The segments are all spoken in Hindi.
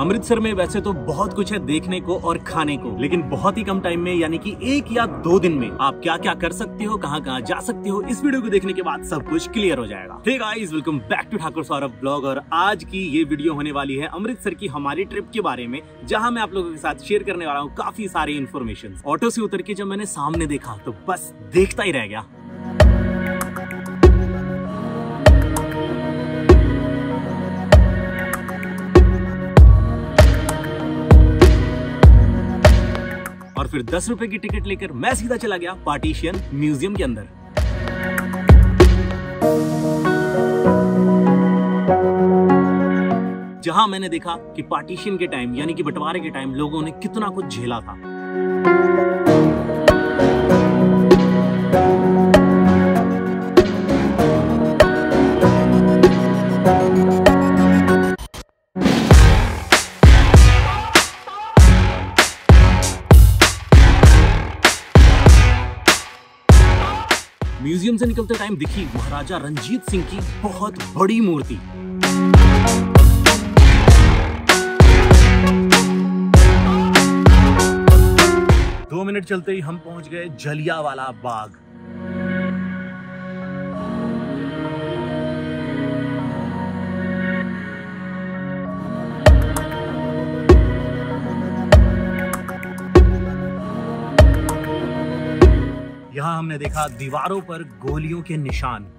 अमृतसर में वैसे तो बहुत कुछ है देखने को और खाने को, लेकिन बहुत ही कम टाइम में यानी कि 1 या 2 दिन में आप क्या क्या कर सकते हो, कहाँ कहाँ जा सकते हो, इस वीडियो को देखने के बाद सब कुछ क्लियर हो जाएगा। Hey guys, welcome back to Thakur Saurabh blog और आज की ये वीडियो होने वाली है अमृतसर की हमारी ट्रिप के बारे में, जहाँ मैं आप लोगों के साथ शेयर करने वाला हूँ काफी सारी इन्फॉर्मेशन। ऑटो से उतर के जब मैंने सामने देखा तो बस देखता ही रह गया। और फिर 10 रुपए की टिकट लेकर मैं सीधा चला गया पार्टिशन म्यूजियम के अंदर। जहां मैंने देखा कि पार्टीशन के टाइम यानी कि बंटवारे के टाइम लोगों ने कितना कुछ झेला था। म्यूजियम से निकलते टाइम दिखी महाराजा रंजीत सिंह की बहुत बड़ी मूर्ति। दो मिनट चलते ही हम पहुंच गए जलियांवाला बाग। यहाँ हमने देखा दीवारों पर गोलियों के निशान।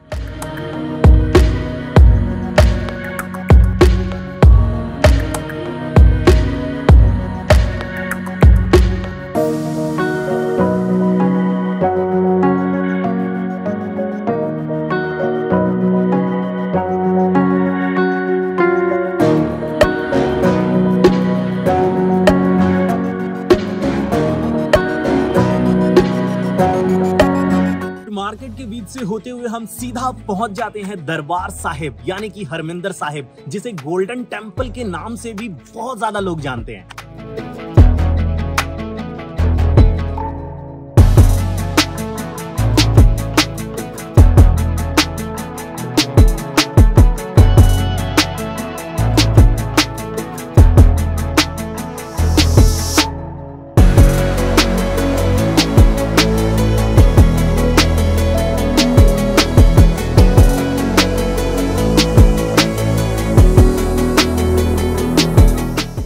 मार्केट के बीच से होते हुए हम सीधा पहुंच जाते हैं दरबार साहिब यानी कि हरमिंदर साहिब, जिसे गोल्डन टेम्पल के नाम से भी बहुत ज्यादा लोग जानते हैं।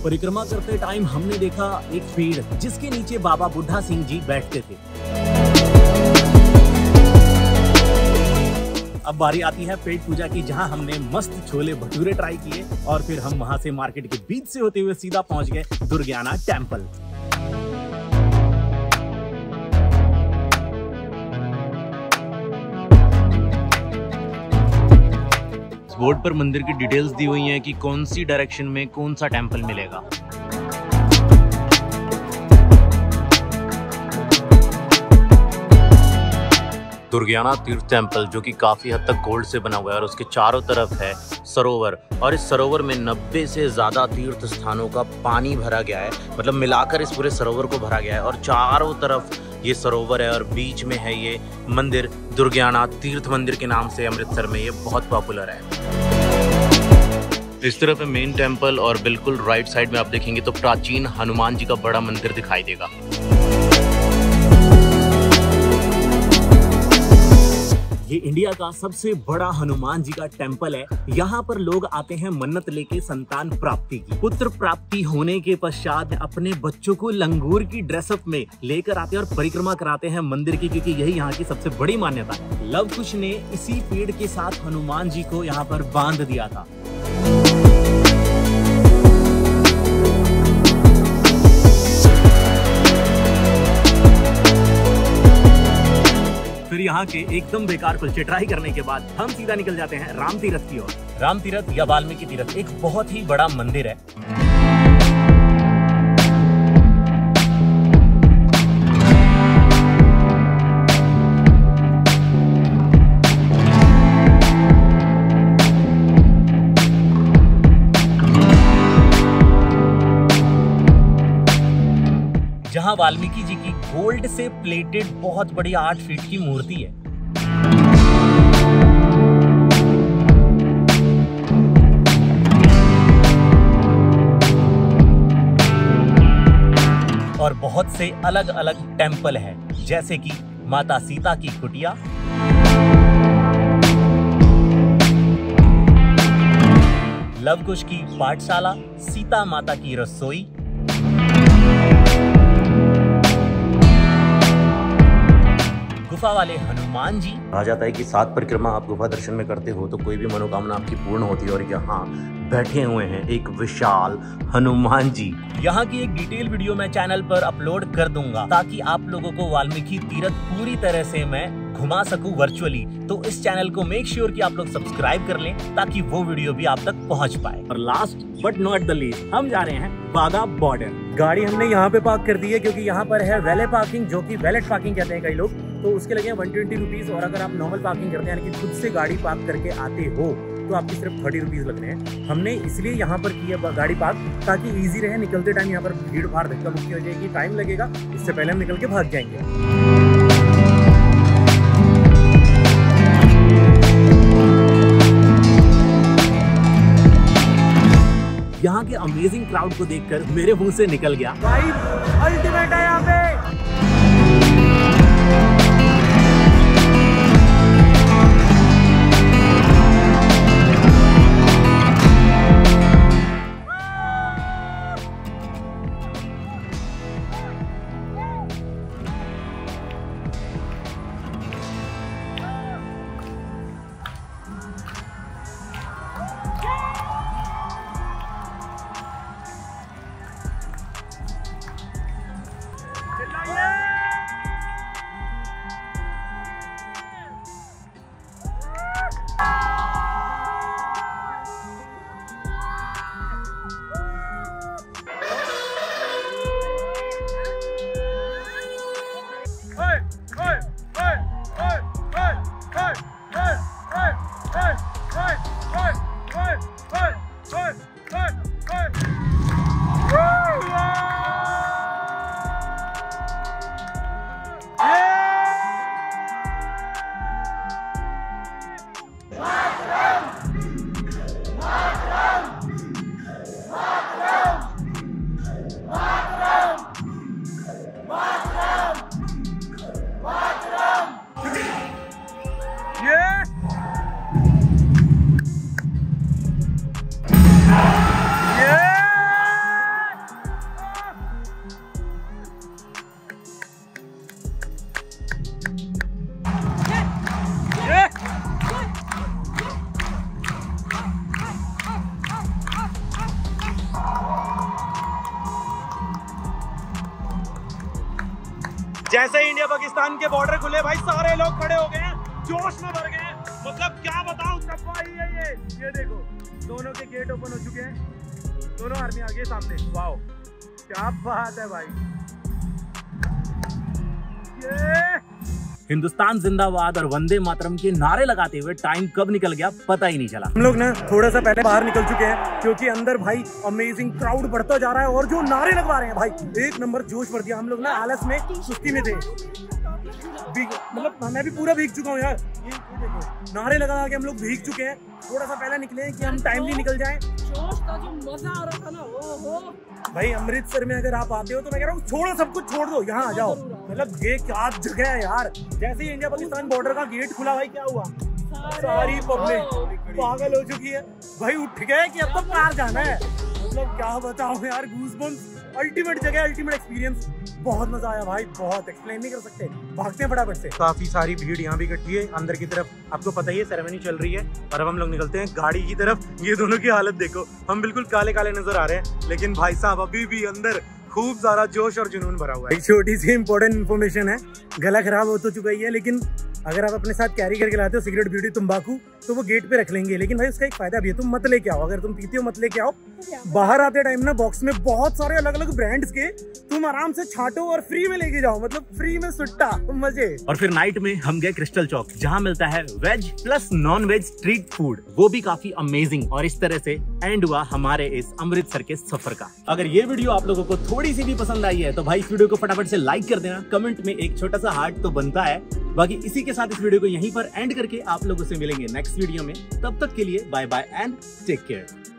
परिक्रमा करते टाइम हमने देखा एक पेड़ जिसके नीचे बाबा बुधा सिंह जी बैठते थे। अब बारी आती है पेट पूजा की, जहां हमने मस्त छोले भटूरे ट्राई किए और फिर हम वहां से मार्केट के बीच से होते हुए सीधा पहुंच गए दुर्गियाना टेंपल। बोर्ड पर मंदिर की डिटेल्स दी हुई हैं कि कौन सी डायरेक्शन में कौन सा टेंपल मिलेगा। दुर्गियाना तीर्थ टेंपल जो कि काफी हद तक गोल्ड से बना हुआ है और उसके चारों तरफ है सरोवर और इस सरोवर में 90 से ज्यादा तीर्थ स्थानों का पानी भरा गया है, मतलब मिलाकर इस पूरे सरोवर को भरा गया है और चारों तरफ ये सरोवर है और बीच में है ये मंदिर दुर्गियाना तीर्थ मंदिर के नाम से। अमृतसर में ये बहुत पॉपुलर है। इस तरफ है मेन टेंपल और बिल्कुल राइट साइड में आप देखेंगे तो प्राचीन हनुमान जी का बड़ा मंदिर दिखाई देगा। ये इंडिया का सबसे बड़ा हनुमान जी का टेंपल है। यहाँ पर लोग आते हैं मन्नत लेके संतान प्राप्ति की। पुत्र प्राप्ति होने के पश्चात अपने बच्चों को लंगूर की ड्रेसअप में लेकर आते हैं और परिक्रमा कराते हैं मंदिर की, क्योंकि यही यहाँ की सबसे बड़ी मान्यता है। लव कुश ने इसी पेड़ के साथ हनुमान जी को यहाँ पर बांध दिया था। यहाँ के एकदम बेकार कुलचे ट्राई करने के बाद हम सीधा निकल जाते हैं राम तीरथ की ओर। राम तीरथ या वाल्मीकि तीरथ एक बहुत ही बड़ा मंदिर है। जहाँ वाल्मीकि जी की गोल्ड से प्लेटेड बहुत बड़ी 8 फीट की मूर्ति है। और बहुत से अलग अलग टेम्पल हैं, जैसे कि माता सीता की कुटिया, लवकुश की पाठशाला, सीता माता की रसोई, गुफा वाले हनुमान जी। कहा जाता है कि 7 परिक्रमा आप गुफा दर्शन में करते हो तो कोई भी मनोकामना आपकी पूर्ण होती है। और यहाँ बैठे हुए हैं एक विशाल हनुमान जी। यहाँ की एक डिटेल वीडियो मैं चैनल पर अपलोड कर दूंगा ताकि आप लोगों को वाल्मीकि तीरथ पूरी तरह से मैं घुमा सकूं वर्चुअली। तो इस चैनल को मेक श्योर कि आप लोग सब्सक्राइब कर लें ताकि वो वीडियो भी आप तक पहुंच पाए। और last but not the least, हम जा रहे हैं वाघा बॉर्डर। गाड़ी हमने यहाँ पे पार्क कर दी है क्योंकि यहाँ पर है वैले पार्किंग, जो कि वैलेट पार्किंग कहते हैं कई लोग, तो उसके लगे 120 रुपीज। और अगर आप नॉर्मल पार्किंग करते हैं, यानी खुद से गाड़ी पार्क करके आते हो, तो आपकी सिर्फ 30 रुपीज लग रहे हैं। हमने इसलिए यहाँ पर किया गाड़ी पार्क ताकि इजी रहे, निकलते टाइम यहाँ पर भीड़ भाड़ धक्का मुक्की हो जाएगी, टाइम लगेगा, इससे पहले हम निकल के भाग जाएंगे। यहाँ के अमेजिंग क्राउड को देखकर मेरे मुंह से निकल गया भाई, अल्टीमेट है यहाँ जैसे ही इंडिया पाकिस्तान के बॉर्डर खुले, भाई सारे लोग खड़े हो गए हैं, जोश में भर गए हैं। मतलब क्या बताऊं, सफाई है ये देखो, दोनों के गेट ओपन हो चुके हैं, दोनों आर्मी आ गए सामने। वाओ क्या बात है भाई, ये हिंदुस्तान जिंदाबाद और वंदे मातरम के नारे लगाते हुए टाइम कब निकल गया पता ही नहीं चला। हम लोग ना थोड़ा सा पहले बाहर निकल चुके हैं क्योंकि अंदर भाई अमेजिंग क्राउड बढ़ता जा रहा है और जो नारे लगवा रहे हैं भाई, एक नंबर जोश बढ़ दिया। हम लोग ना आलस में सुस्ती में थे, मतलब मैं भी पूरा भीग चुका हूँ यार, नारे लगा के हम लोग भीग चुके हैं। थोड़ा सा पहले निकले कि हम टाइमली निकल जाए। जोश का जो मजा आ रहा था ना, ओहो भाई, अमृतसर में अगर आप आते हो तो मैं कह रहा हूँ छोड़ो सब कुछ, छोड़ दो, यहाँ आ जाओ। मतलब ये क्या जगह है यार। जैसे ही इंडिया पाकिस्तान बॉर्डर का गेट खुला भाई, क्या हुआ, सारी पब्लिक पागल हो चुकी है भाई, उठ गए कि अब तो पार जाना है। मतलब क्या बताऊं यार, गूज़बम्स, अल्टीमेट जगह, अल्टीमेट एक्सपीरियंस, बहुत मजा आया भाई, बहुत एक्सप्लेन नहीं कर सकते। भागते हैं फटाफट से। काफी सारी भीड़ यहाँ भी इकट्ठी है अंदर की तरफ, आपको पता ही है सेरेमनी चल रही है। और अब हम लोग निकलते हैं गाड़ी की तरफ। ये दोनों की हालत देखो, हम बिल्कुल काले काले नजर आ रहे हैं, लेकिन भाई साहब अभी भी अंदर खूब सारा जोश और जुनून भरा हुआ है। एक छोटी सी इंपॉर्टेंट इन्फॉर्मेशन है, गला खराब हो तो चुका ही है, लेकिन अगर आप अपने साथ कैरी करके लाते हो सिगरेट, बीड़ी, तंबाकू, तो वो गेट पे रख लेंगे, लेकिन भाई उसका एक फायदा भी है, तुम मत लेके आओ। अगर तुम पीते हो मत लेके आओ। बाहर आते टाइम ना बॉक्स में बहुत सारे अलग अलग ब्रांड्स के, तुम आराम से छांटो और फ्री में लेके जाओ, मतलब फ्री में सुट्टा, मजे। और फिर नाइट में हम गए क्रिस्टल चौक, जहाँ मिलता है veg plus non veg street food, वो भी काफी अमेजिंग। और इस तरह से एंड हुआ हमारे इस अमृतसर के सफर का। अगर ये वीडियो आप लोगों को थोड़ी सी भी पसंद आई है तो भाई इस वीडियो को फटाफट से लाइक कर देना, कमेंट में एक छोटा सा हार्ट तो बनता है। बाकी इसी के साथ इस वीडियो को यहीं पर एंड करके आप लोगों से मिलेंगे नेक्स्ट वीडियो में। तब तक के लिए bye bye and take care.